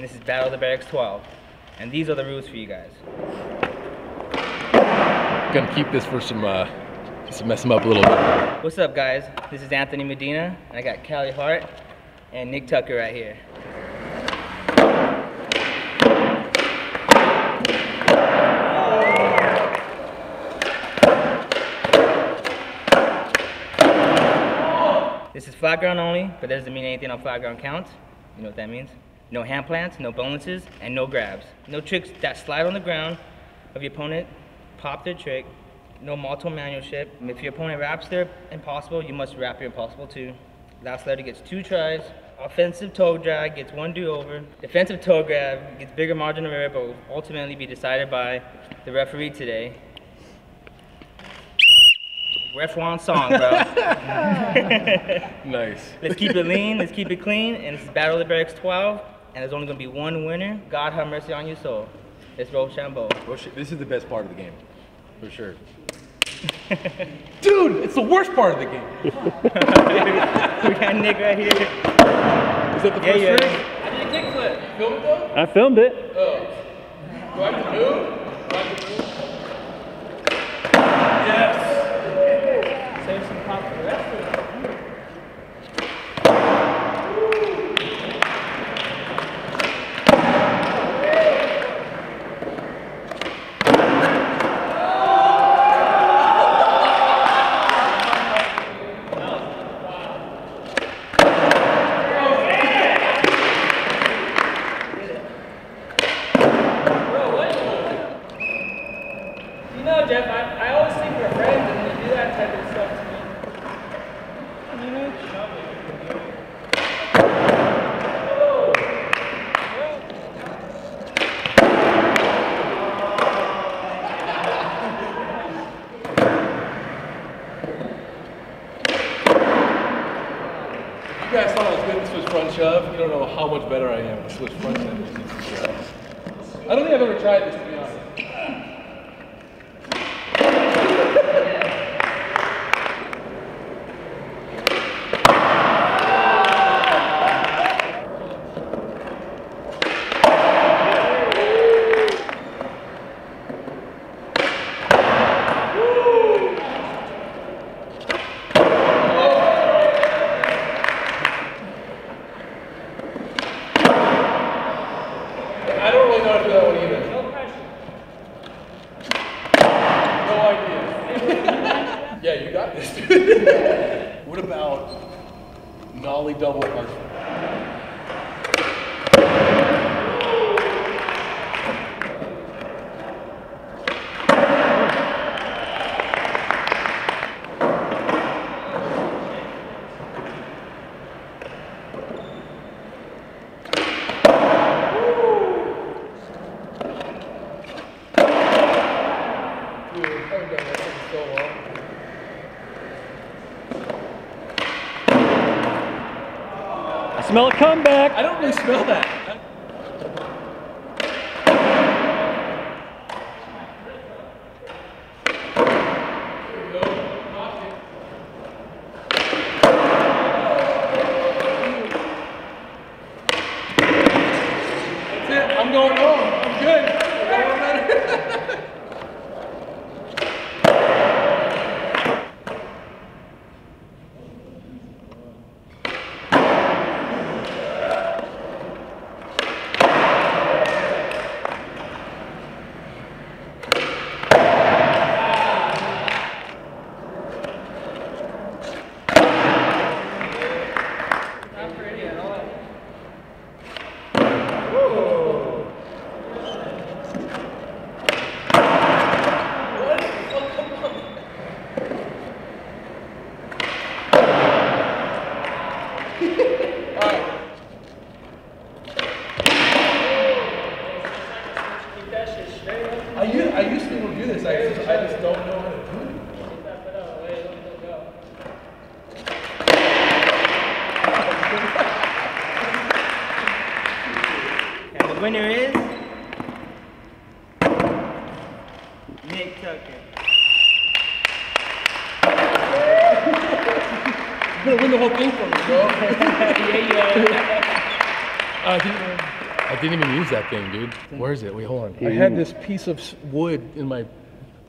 This is Battle of the Berrics 12, and these are the rules for you guys. Gonna keep this for some, just to mess them up a little bit. What's up, guys? This is Anthony Medina, and I got Kelly Hart and Nick Tucker right here. This is flat ground only, but that doesn't mean anything on flat ground count. You know what that means? No hand plants, no bonuses, and no grabs. No tricks that slide on the ground of your opponent, pop their trick. No multiple manual ship. If your opponent wraps their impossible, you must wrap your impossible too. Last letter gets 2 tries. Offensive toe drag gets 1 do-over. Defensive toe grab gets bigger margin of error, but will ultimately be decided by the referee today. Ref Juan song, bro. Nice. Let's keep it lean, let's keep it clean, and it's Battle of the Berrics 12. And there's only going to be 1 winner. God have mercy on your soul. It's Rochambeau. This is the best part of the game, for sure. Dude, it's the worst part of the game. We got Nick right here. Is that the first trick? I did a kickflip. You filmed it though? I filmed it. Oh. Do I have to move? Do I have to move? Yes. Save some pop for the rest of it. Jeff, I always think we're friends and they do that type of stuff to me. You know, you guys thought I was good at Swiss front shove. You don't know how much better I am at Swiss front shove. I don't think I've ever tried this, to be honest. Yeah, you got this, dude. What about Nolly Double Archer? Dude, I haven't done that in so long. I smell a comeback. I don't really smell that. That's it. I'm going home. I'm good. I'm going home. I used to be able to do this, I just don't know how to do it. And the winner is Nick Tucker. You're gonna win the whole thing for me, bro. Yeah, yeah. I didn't even use that thing, dude. Where is it? Wait, hold on. I had this piece of wood in my pocket.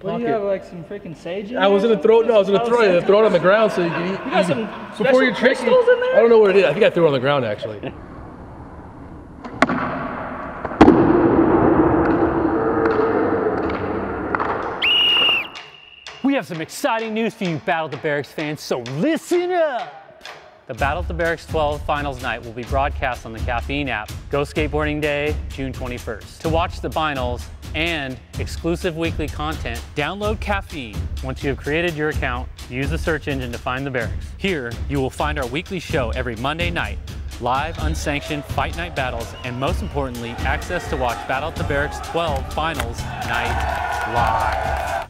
What do you have, like some freaking sage in there? I was gonna throw it. No, I was gonna throw it. Throw it on the ground so you can eat. You got some special crystals in there? I don't know what it is. I think I threw it on the ground actually. We have some exciting news for you Battle of the Berrics fans, so listen up! The Battle of the Berrics 12 finals night will be broadcast on the Caffeine app, Go Skateboarding Day, June 21st. To watch the finals and exclusive weekly content, download Caffeine. Once you have created your account, use the search engine to find the Berrics. Here, you will find our weekly show every Monday night, live, unsanctioned fight night battles, and most importantly, access to watch Battle of the Berrics 12 finals night live.